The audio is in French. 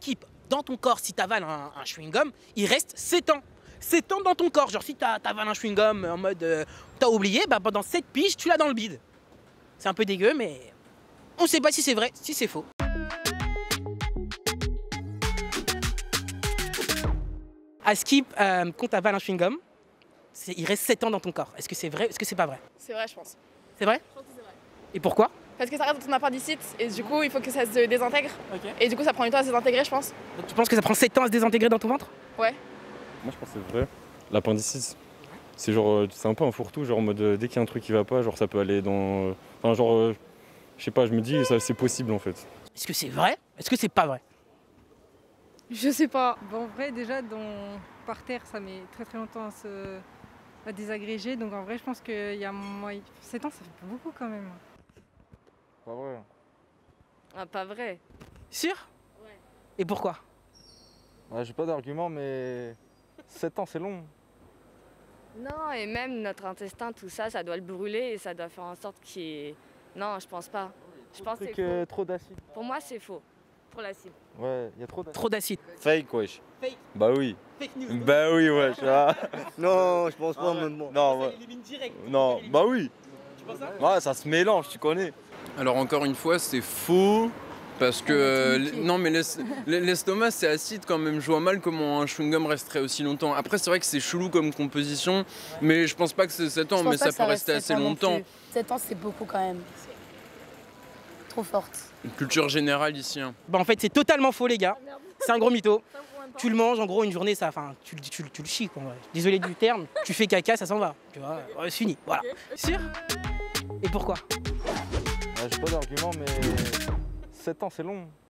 skip dans ton corps, si tu avales un chewing-gum, il reste 7 ans. 7 ans dans ton corps. Genre si tu avales un chewing-gum en mode tu as oublié, bah, pendant 7 piges, tu l'as dans le bide. C'est un peu dégueu, mais on ne sait pas si c'est vrai, si c'est faux. À skip, quand tu avales un chewing-gum, il reste 7 ans dans ton corps. Est-ce que c'est vrai? Est-ce que c'est pas vrai? C'est vrai, je pense. C'est vrai? Je pense que c'est vrai. Et pourquoi? Parce que ça reste dans ton appendicite et du coup il faut que ça se désintègre. Okay. Et du coup ça prend du temps à se désintégrer, je pense. Donc tu penses que ça prend 7 ans à se désintégrer dans ton ventre? Ouais. Moi je pense que c'est vrai. L'appendicite, c'est genre c'est un peu un fourre-tout, genre en mode dès qu'il y a un truc qui va pas, genre ça peut aller dans. Enfin genre je sais pas, je me dis ça c'est possible en fait. Est-ce que c'est vrai? Est-ce que c'est pas vrai? Je sais pas. Bon, en vrai déjà par terre ça met très longtemps à se désagréger, donc en vrai je pense qu'il y a moyen. 7 ans ça fait beaucoup quand même. Pas vrai. Ah, pas vrai. Sûr? Ouais. Et pourquoi? Ouais, j'ai pas d'argument, mais 7 ans, c'est long. Non, et même notre intestin, tout ça, ça doit le brûler et ça doit faire en sorte qu'il y ait... Non, je pense pas. Je pense que trop d'acide. Pour moi, c'est faux. Trop d'acide. Ouais, il y a trop d'acide. Trop d'acide. Fake, wesh. Fake. Bah oui. Fake news. Bah oui, wesh. Ah. Non, je pense pas, même moi. Non, ouais. Non, bah oui. Tu penses ça? Ouais, ça se mélange, tu connais. Alors encore une fois, c'est faux, parce que... Non mais l'estomac c'est acide quand même, je vois mal comment un chewing-gum resterait aussi longtemps. Après c'est vrai que c'est chelou comme composition, mais je pense pas que c'est 7 ans, mais ça peut rester assez longtemps. 7 ans c'est beaucoup quand même, trop forte. Une culture générale ici. Hein. Bah en fait c'est totalement faux les gars, c'est un gros mytho. Tu le manges en gros une journée, ça, enfin tu le chies quoi. Désolé du terme, tu fais caca, ça s'en va, tu vois, c'est fini, voilà. Sûr? Et pourquoi? J'ai pas d'argument, mais 7 ans, c'est long.